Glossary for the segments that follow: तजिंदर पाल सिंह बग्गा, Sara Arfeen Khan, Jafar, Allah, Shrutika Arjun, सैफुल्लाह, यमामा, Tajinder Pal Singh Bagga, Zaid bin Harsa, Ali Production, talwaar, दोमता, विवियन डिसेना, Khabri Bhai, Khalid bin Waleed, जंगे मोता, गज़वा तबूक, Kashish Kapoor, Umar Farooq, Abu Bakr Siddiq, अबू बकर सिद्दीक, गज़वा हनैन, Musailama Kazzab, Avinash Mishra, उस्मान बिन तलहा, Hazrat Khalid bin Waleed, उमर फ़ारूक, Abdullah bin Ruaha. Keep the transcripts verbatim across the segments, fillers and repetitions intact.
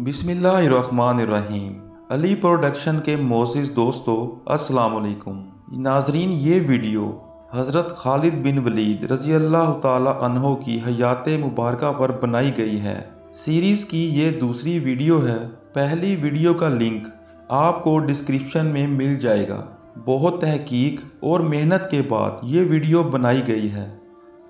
बिस्मिल्लाहिर्रहमानिर्रहीम। अली प्रोडक्शन के मोअज़्ज़िज़ दोस्तों, अस्सलाम वालेकुम। नाजरीन, ये वीडियो हज़रत खालिद बिन वलीद रज़ी अल्लाह ताला अन्हो की हयात मुबारक पर बनाई गई है। सीरीज़ की ये दूसरी वीडियो है। पहली वीडियो का लिंक आपको डिस्क्रिप्शन में मिल जाएगा। बहुत तहकीक और मेहनत के बाद ये वीडियो बनाई गई है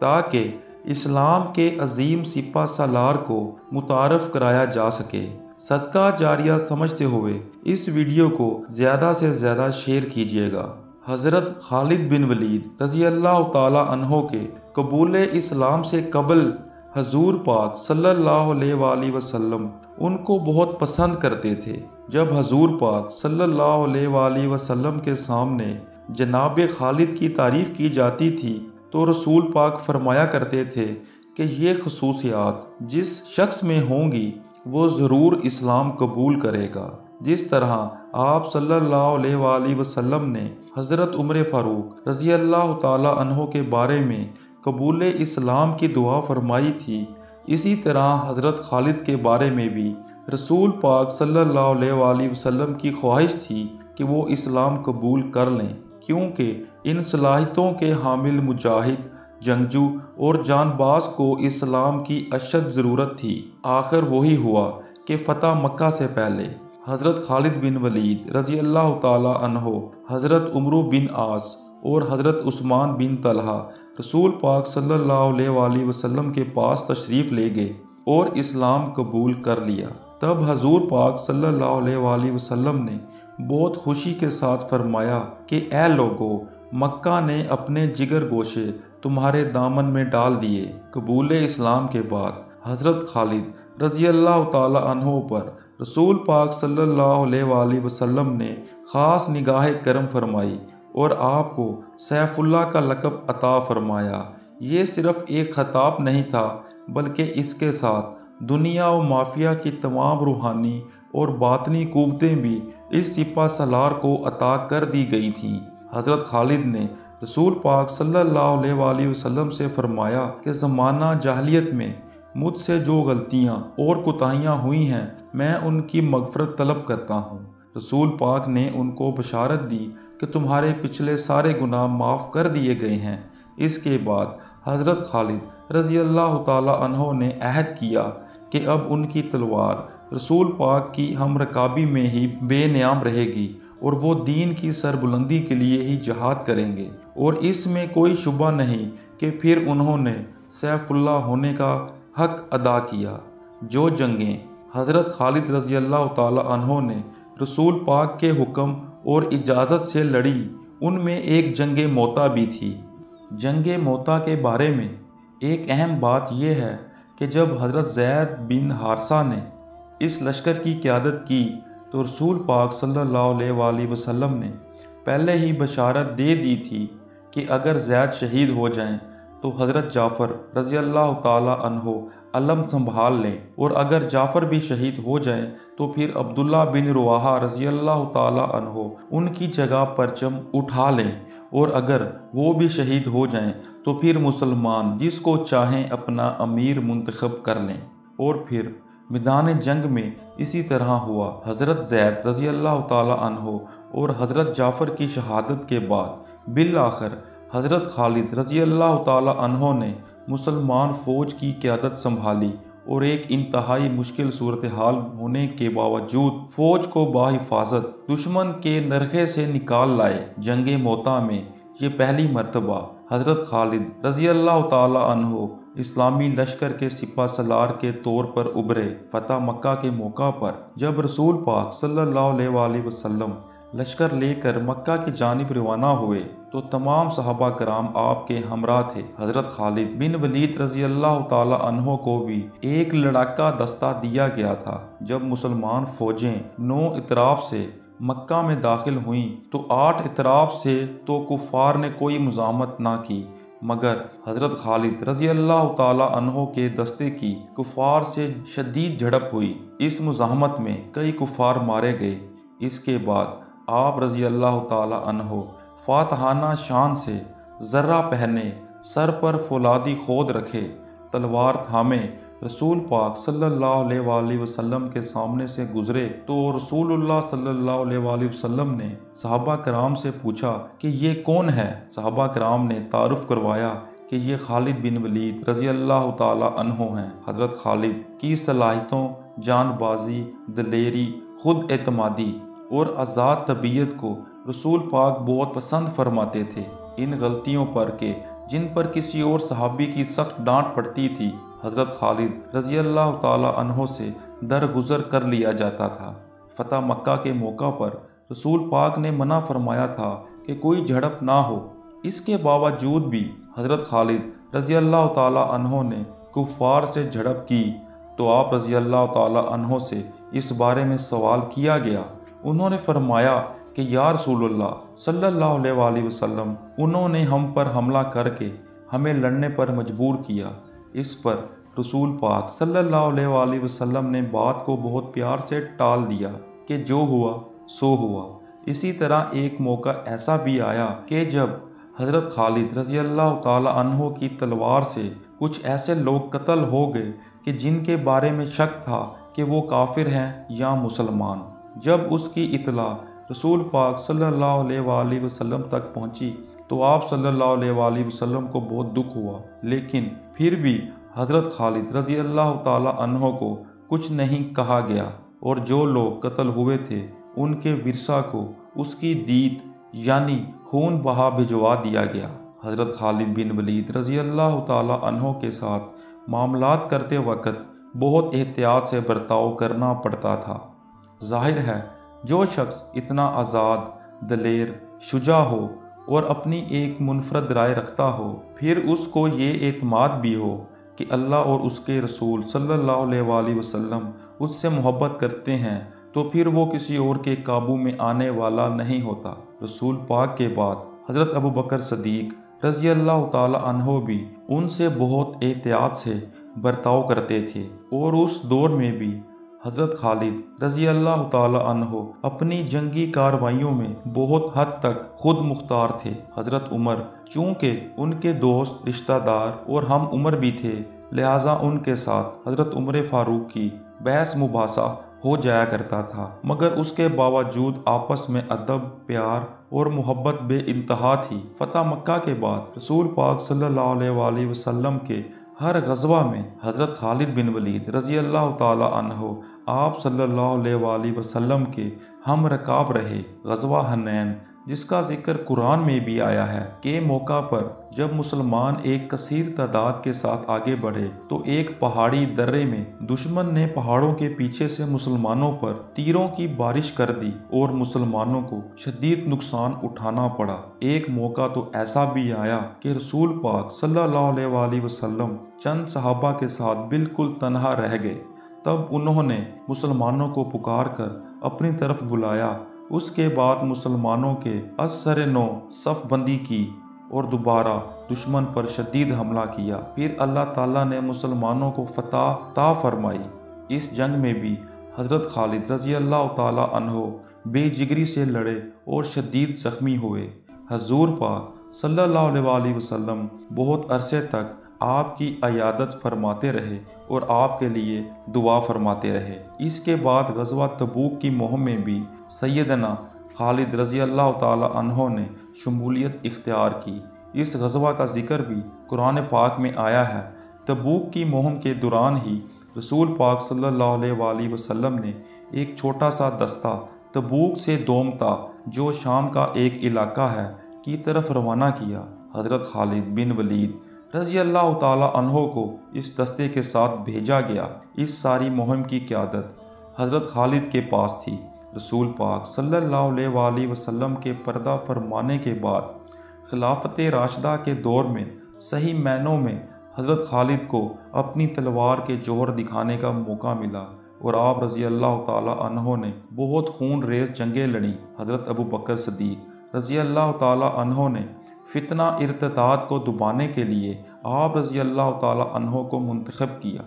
ताकि इस्लाम के अजीम सिपा सालार को मुतारफ़ कराया जा सके। सदका जारिया समझते हुए इस वीडियो को ज़्यादा से ज़्यादा शेयर कीजिएगा। हज़रत खालिद बिन वलीद रज़ी अल्लाह ताला अन्हो के कबूल इस्लाम से कबल हजूर पाक सल्लल्लाहु अलैहि वसल्लम उनको बहुत पसंद करते थे। जब हजूर पाक सल्लल्लाहु अलैहि वसल्लम के सामने जनाब खालिद की तारीफ़ की जाती थी तो रसूल पाक फरमाया करते थे कि ये खसूसियात जिस शख्स में होंगी वो ज़रूर इस्लाम कबूल करेगा। जिस तरह आप सल्लल्लाहु अलैहि वसल्लम ने हज़रत उमर फ़ारूक रज़ी अल्लाह ताला अन्हो के बारे में कबूल इस्लाम की दुआ फरमाई थी, इसी तरह हज़रत खालिद के बारे में भी रसूल पाक सल्लल्लाहु अलैहि वसल्लम की ख्वाहिश थी कि वो इस्लाम कबूल कर लें, क्योंकि इन सलाहितों के हामिल मुजाहिद, जंगजू और जानबाज को इस्लाम की अशद ज़रूरत थी। आखिर वही हुआ कि फ़तह मक्का से पहले हज़रत खालिद बिन वलीद रज़ी अल्लाह ताला अन्हो, हज़रत उमर बिन आस और हज़रत उस्मान बिन तलहा रसूल पाक सल्लल्लाहु अलैहि वसल्लम के पास तशरीफ़ ले गए और इस्लाम कबूल कर लिया। तब हजूर पाक सल्लल्लाहु अलैहि वसल्लम ने बहुत खुशी के साथ फरमाया कि ऐ लोगों, मक्का ने अपने जिगर गोशे तुम्हारे दामन में डाल दिए। कबूल इस्लाम के बाद हज़रत खालिद रज़ी अल्लाह ताला अन्हो पर रसूल पाक सल्लल्लाहु अलैहि वसल्लम ने ख़ास निगाह करम फरमाई और आपको सैफुल्लाह का लक़ब अता फरमाया। ये सिर्फ़ एक खिताब नहीं था, बल्कि इसके साथ दुनिया और माफिया की तमाम रूहानी और बातनी क़ुव्वतें भी इस सिपा सलार को अता कर दी गई थीं। हज़रत खालिद ने रसूल पाक सल्लल्लाहु अलैहि वसल्लम से फरमाया कि ज़माना जाहलियत में मुझसे जो गलतियाँ और कोताहियाँ हुई हैं, मैं उनकी मग़फ़रत तलब करता हूँ। रसूल पाक ने उनको बशारत दी कि तुम्हारे पिछले सारे गुनाह माफ़ कर दिए गए हैं। इसके बाद हज़रत खालिद रज़ी अल्लाह ताला अन्हो ने अहद किया कि अब उनकी तलवार रसूल पाक की हम रकाबी में ही बेनियाम रहेगी और वो दीन की सरबुलंदी के लिए ही जहाद करेंगे। और इसमें कोई शुबा नहीं कि फिर उन्होंने सैफुल्लाह होने का हक अदा किया। जो जंगें हज़रत खालिद रज़ी अल्लाह ताला अन्हो ने रसूल पाक के हुक्म और इजाज़त से लड़ी, उनमें एक जंगे मोता भी थी। जंगे मोता के बारे में एक अहम बात यह है कि जब हज़रत जैद बिन हारसा ने इस लश्कर की क़यादत की तो रसूल पाक सल्लल्लाहु अलैहि वसल्लम ने पहले ही बशारत दे दी थी कि अगर जैद शहीद हो जाएं तो हज़रत जाफ़र रज़ी अल्लाह ताला अन्हो अलम संभाल लें, और अगर जाफ़र भी शहीद हो जाएं तो फिर अब्दुल्ला बिन रुआहा रज़ी अल्लाह ताला अन्हो उनकी जगह परचम उठा लें, और अगर वो भी शहीद हो जाएं तो फिर मुसलमान जिसको चाहें अपना अमीर मुंतखब कर लें। और फिर मैदान जंग में इसी तरह हुआ। हज़रत जैद रज़ी अल्लाह ताला अन्हो और हज़रत जाफ़र की शहादत के बाद बिल आखिर हज़रत खालिद रज़ी अल्लाह ताला अन्हो ने मुसलमान फ़ौज की क़यादत संभाली, और एक इंतहाई मुश्किल सूरत हाल होने के बावजूद फ़ौज को बाहिफाजत दुश्मन के नरखे से निकाल लाए। जंगे मोता में ये पहली मरतबा हज़रत खालिद रज़ी अल्लाह ताला अन्हो इस्लामी लश्कर के सिपा सलार के तौर पर उभरे। फ़तह मक्का के मौका पर जब रसूल पाक सल्लल्लाहु अलैहि वसल्लम लश्कर लेकर मक्का की जानिब रवाना हुए तो तमाम सहाबा कराम आपके हमरा थे। हज़रत खालिद बिन वलीद रज़ी अल्लाह ताला अन्हो को भी एक लड़ाका दस्ता दिया गया था। जब मुसलमान फ़ौजें नौ इतराफ़ से मक्का में दाखिल हुईं तो आठ इतराफ़ से तो कुफ़ार ने कोई मुज़ाहमत ना की, मगर हज़रत खालिद रज़ी अल्लाह ताला अन्हो के दस्ते की कुफ़ार से शदीद झड़प हुई। इस मुज़ाहमत में कई कुफ़ार मारे गए। इसके बाद आप रज़ी अल्लाह ताला अन्हो फातहाना शान से ज़र्रा पहने, सर पर फौलादी खोद रखे, तलवार थामे रसूल पाक सल्लल्लाहु अलैहि वसल्लम के सामने से गुजरे तो रसूलुल्लाह सल्लल्लाहु अलैहि वसल्लम ने सहाबा कराम से पूछा कि ये कौन है। सहाबा कराम ने तारुफ करवाया कि ये खालिद बिन वलीद रज़ी अल्लाह ताला अन्हो हैं। हज़रत खालिद की सलाहितों, जानबाजी, दलेरी, खुद एतमादी और आज़ाद तबीयत को रसूल पाक बहुत पसंद फरमाते थे। इन गलतियों पर के जिन पर किसी और सहाबी की सख्त डांट पड़ती थी, हज़रत खालिद रज़ी अल्लाह ताला अन्हो से दरगुजर कर लिया जाता था। फ़तह मक्का के मौका पर रसूल पाक ने मना फरमाया था कि कोई झड़प ना हो। इसके बावजूद भी हज़रत खालिद रज़ी अल्लाह ताला अन्हो ने कुफ़ार से झड़प की तो आप रज़ी अल्लाह ताला अन्हो से इस बारे में सवाल किया गया। उन्होंने फरमाया कि या रसूलुल्लाह सल्लल्लाहु अलैहि वसल्लम, उन्होंने हम पर हमला करके हमें लड़ने पर मजबूर किया। इस पर रसूल पाक सल्लल्लाहु अलैहि वसल्लम ने बात को बहुत प्यार से टाल दिया कि जो हुआ सो हुआ। इसी तरह एक मौका ऐसा भी आया कि जब हज़रत खालिद रज़ी अल्लाह ताला अन्हो की तलवार से कुछ ऐसे लोग कत्ल हो गए कि जिनके बारे में शक था कि वो काफिर हैं या मुसलमान। जब उसकी इतला रसूल पाक सल्लल्लाहु अलैहि वसल्लम तक पहुंची तो आप सल्लल्लाहु अलैहि वसल्लम को बहुत दुख हुआ, लेकिन फिर भी हज़रत खालिद रज़ी अल्लाह ताला अन्हो को कुछ नहीं कहा गया और जो लोग कत्ल हुए थे उनके विरसा को उसकी दीद यानी खून बहा भिजवा दिया गया। हज़रत खालिद बिन वलीद रज़ी अल्लाह ताला अन्हो के साथ मामलात करते वक़्त बहुत एहतियात से बर्ताव करना पड़ता था। जाहिर है जो शख्स इतना आज़ाद, दलेर, शुजा हो और अपनी एक मुनफरद राय रखता हो, फिर उसको ये एतमाद भी हो कि अल्लाह और उसके रसूल सल्लल्लाहु अलैहि वसल्लम उससे मोहब्बत करते हैं, तो फिर वो किसी और के काबू में आने वाला नहीं होता। रसूल पाक के बाद हज़रत अबू बकर सिद्दीक रज़ी अल्लाह ताला अन्हो भी उनसे बहुत एहतियात से बर्ताव करते थे और उस दौर में भी हज़रत खालिद रज़ी अल्लाह ताला अन्हो अपनी जंगी कार्रवाइयों में बहुत हद तक खुद मुख्तार थे। हज़रत उमर चूँकि उनके दोस्त, रिश्तेदार और हम उम्र भी थे, लिहाजा उनके साथ हज़रत उमर फ़ारूक की बहस मुबासा हो जाया करता था, मगर उसके बावजूद आपस में अदब, प्यार और मोहब्बत बेइंतहा थी। फ़तह मक्का के बाद रसूल पाक सल्लल्लाहु अलैहि वसल्लम के हर गज़वा में हज़रत खालिद बिन वलीद रज़ी अल्लाह ताला अन्हो आप सल्लल्लाहु अलैहि वसल्लम के हम रकाब रहे। गज़वा हनैन, जिसका जिक्र कुरान में भी आया है, के मौका पर जब मुसलमान एक कसीर तादाद के साथ आगे बढ़े तो एक पहाड़ी दर्रे में दुश्मन ने पहाड़ों के पीछे से मुसलमानों पर तीरों की बारिश कर दी और मुसलमानों को शदीद नुकसान उठाना पड़ा। एक मौका तो ऐसा भी आया कि रसूल पाक सल्लल्लाहु अलैहि वसल्लम चंद सहाबा के साथ बिल्कुल तन्हा रह गए। तब उन्होंने मुसलमानों को पुकार कर अपनी तरफ बुलाया। उसके बाद मुसलमानों के असर नौ सफ़बंदी की और दोबारा दुश्मन पर शदीद हमला किया। फिर अल्लाह ताला ने मुसलमानों को फतह ता फरमाई। इस जंग में भी हज़रत खालिद रज़ी अल्लाह ताला अन्हो बेजिगरी से लड़े और शदीद ज़ख्मी हुए। हजूर पाक सल्लल्लाहु अलैहि वसल्लम बहुत अरसे तक आपकी अयादत फरमाते रहे और आपके लिए दुआ फरमाते रहे। इसके बाद गज़वा तबूक की मुहिम में भी सैयदना खालिद रज़ी अल्लाह ताला अन्हो ने शमूलियत इख्तियार की। इस गज़वा का जिक्र भी कुरान पाक में आया है। तबूक की मुहिम के दौरान ही रसूल पाक सल्लल्लाहु अलैहि वसल्लम ने एक छोटा सा दस्ता तबूक से दोमता, जो शाम का एक इलाका है, की तरफ रवाना किया। हज़रत खालिद बिन वलीद रज़ी अल्लाह ताला अन्हो को इस दस्ते के साथ भेजा गया। इस सारी मुहिम की क़यादत हज़रत खालिद के पास थी। रसूल पाक सल्लल्लाहु अलैहि वसल्लम के पर्दा फरमाने के बाद खिलाफत राशिदा के दौर में सही मायनों में हज़रत खालिद को अपनी तलवार के जोहर दिखाने का मौका मिला और आप रज़ी अल्लाह ताला अन्हो ने बहुत खून रेज़ जंगें लड़ी। हज़रत अबू बकर सिद्दीक रज़ी अल्लाह ताला अन्हो ने फितना इर्तदाद को दुबाने के लिए आप रज़ी अल्लाह ताला अन्हो को मुंतखब किया।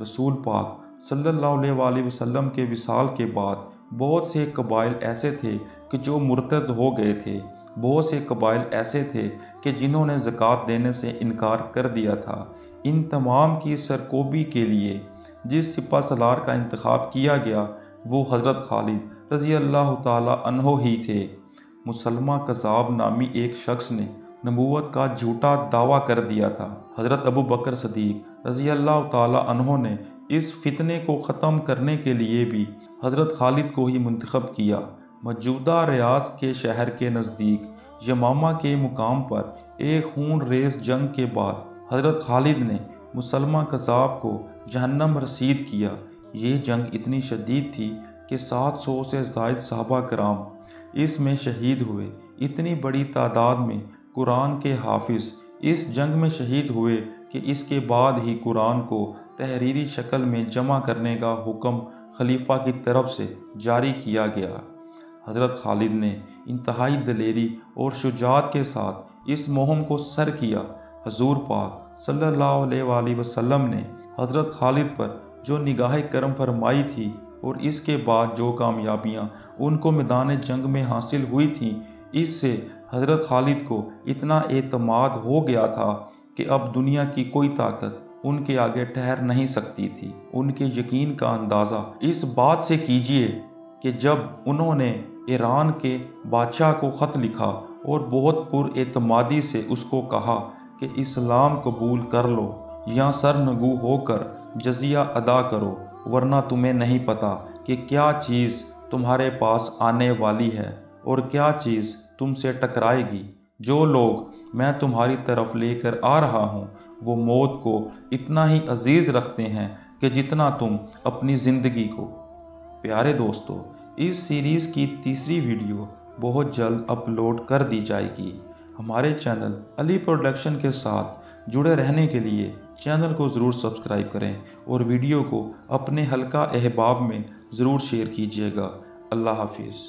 रसूल पाक सल्लल्लाहु अलैहि वसल्लम के विसाल के बाद बहुत से कबाइल ऐसे थे कि जो मुर्तद हो गए थे, बहुत से कबाइल ऐसे थे कि जिन्होंने ज़कात देने से इनकार कर दिया था। इन तमाम की सरकोबी के लिए जिस सिपा सलार का इंतखाब किया गया वो हज़रत खालिद रज़ी अल्लाह ताला अन्हो ही थे। मुसलमा कज़ाब नामी एक शख्स ने नबूवत का झूठा दावा कर दिया था। हज़रत अबू बकर सदीक रज़ी अल्लाह ताला अन्हो ने इस फितने को ख़त्म करने के लिए भी हज़रत खालिद को ही मुंतखब किया। मौजूदा रियाज के शहर के नज़दीक यमामा के मुकाम पर एक खून रेज जंग के बाद हज़रत खालिद ने मुसलमा कज़ाब को जहन्नम रसीद किया। ये जंग इतनी शदीद थी कि सात सौ से ज़ायद साहबा कराम इसमें शहीद हुए। इतनी बड़ी तादाद में कुरान के हाफिज़ इस जंग में शहीद हुए कि इसके बाद ही कुरान को तहरीरी शक्ल में जमा करने का हुक्म खलीफा की तरफ से जारी किया गया। हज़रत खालिद ने इंतहाई दलेरी और शुजात के साथ इस मुहिम को सर किया। हजूर पाक सल्लल्लाहु अलैहि वसल्लम ने हज़रत खालिद पर जो निगाह करम फरमाई थी और इसके बाद जो कामयाबियाँ उनको मैदान जंग में हासिल हुई थीं, इससे हज़रत खालिद को इतना एतमाद हो गया था कि अब दुनिया की कोई ताकत उनके आगे ठहर नहीं सकती थी। उनके यकीन का अंदाज़ा इस बात से कीजिए कि जब उन्होंने ईरान के बादशाह को ख़त लिखा और बहुत पुरएतमादी से उसको कहा कि इस्लाम कबूल कर लो या सरनगू होकर जजिया अदा करो, वरना तुम्हें नहीं पता कि क्या चीज़ तुम्हारे पास आने वाली है और क्या चीज़ तुमसे टकराएगी। जो लोग मैं तुम्हारी तरफ लेकर आ रहा हूँ वो मौत को इतना ही अजीज़ रखते हैं कि जितना तुम अपनी ज़िंदगी को। प्यारे दोस्तों, इस सीरीज़ की तीसरी वीडियो बहुत जल्द अपलोड कर दी जाएगी। हमारे चैनल अली प्रोडक्शन के साथ जुड़े रहने के लिए चैनल को ज़रूर सब्सक्राइब करें और वीडियो को अपने हल्का अहबाब में ज़रूर शेयर कीजिएगा। अल्लाह हाफिज़।